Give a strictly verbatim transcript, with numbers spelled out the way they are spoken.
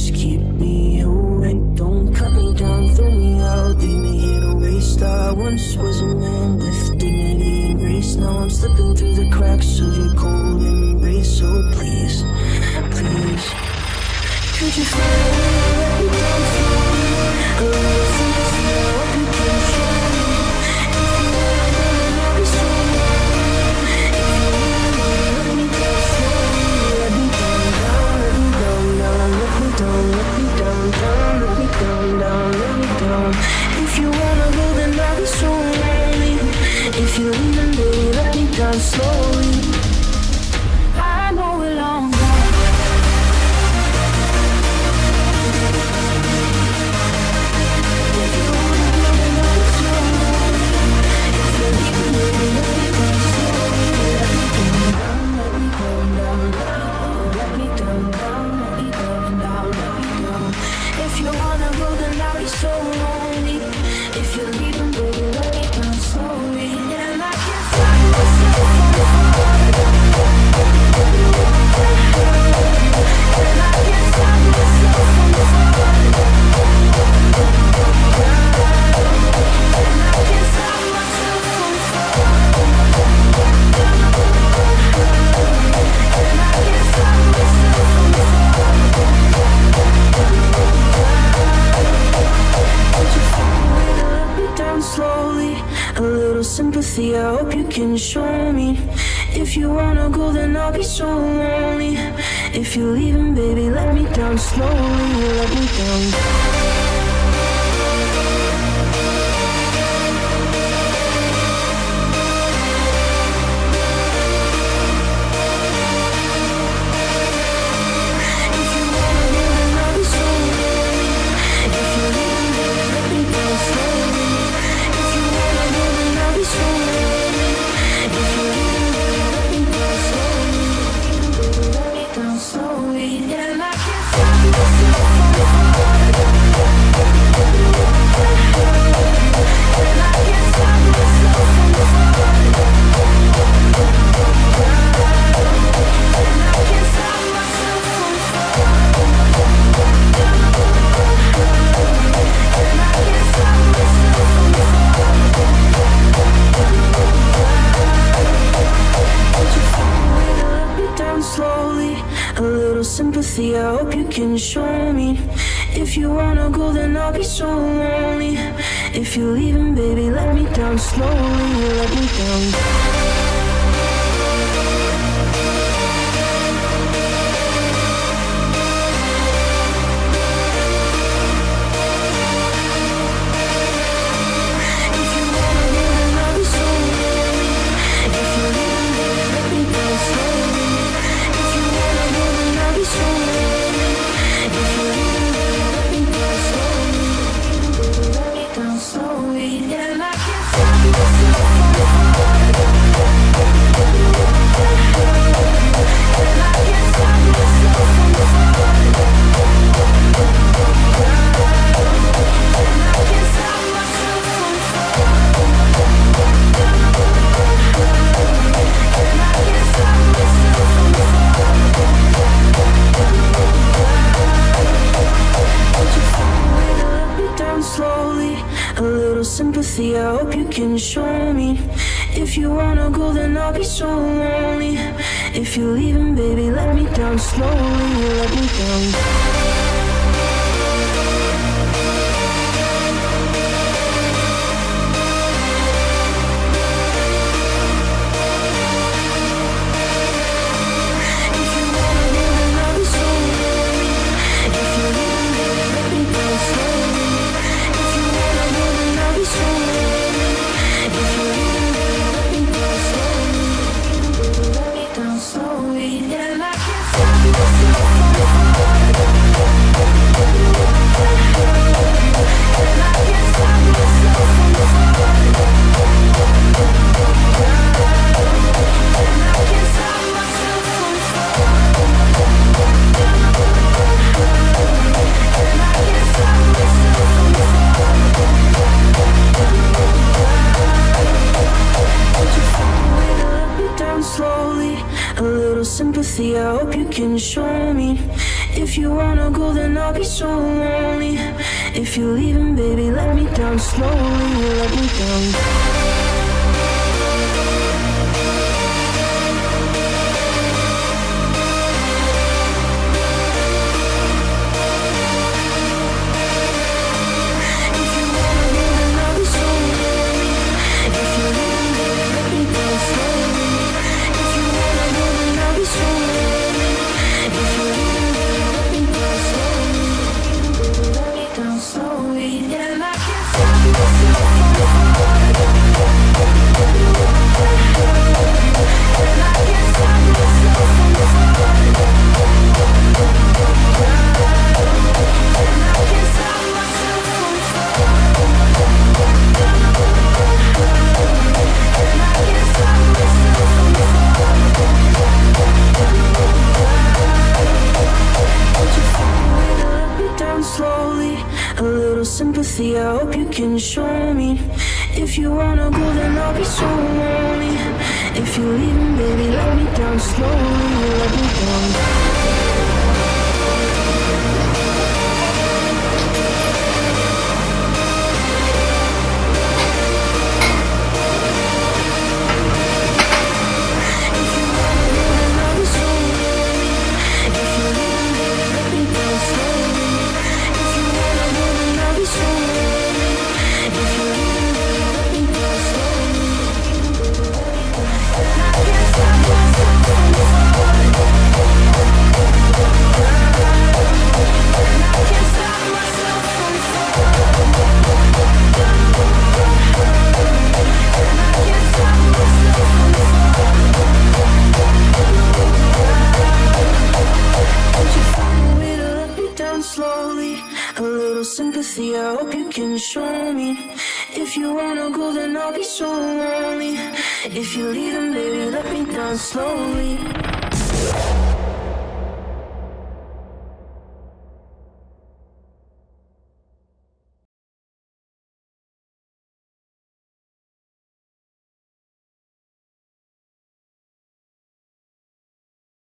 just keep me human. Don't cut me down, throw me out, leave me here to waste. I once was a man with dignity and grace. Now I'm slipping through the cracks of your cold embrace. So please, please, could you fly down for me? If you wanna go, then I'll be so lonely. If you even do, let me down slowly. I know we're long gone. If you wanna go, then I'll be so lonely. If you even do, let me down slowly. Let me down, let me down, down, down. Let me down, down, let me down, down, let me down. If you wanna go, then I'll be so lonely. If you're leaving, baby, let me down slowly. And I can't find this and I can't find this and I can't find myself from falling. And I can't find myself from slowly, a little sympathy, I hope you can show me. If you wanna go, then I'll be so lonely. If you're leaving, baby, let me down slowly, let me down. Sympathy, I hope you can show me. If you wanna go, then I'll be so lonely. If you're leaving, baby, let me down slowly, let me down. Sympathy, I hope you can show me. If you wanna go, then I'll be so lonely. If you're leaving, baby, let me down slowly, let me down. Slowly, a little sympathy, I hope you can show me. If you wanna go, then I'll be so lonely. If you're leaving, baby, let me down slowly, let me down. Sympathy, I hope you can show me. If you wanna go, then I'll be so lonely. If you're leaving, baby, let me down slowly, let me down. Sympathy, I hope you can show me. If you wanna go, then I'll be so lonely. If you're leaving, baby, let me down slowly.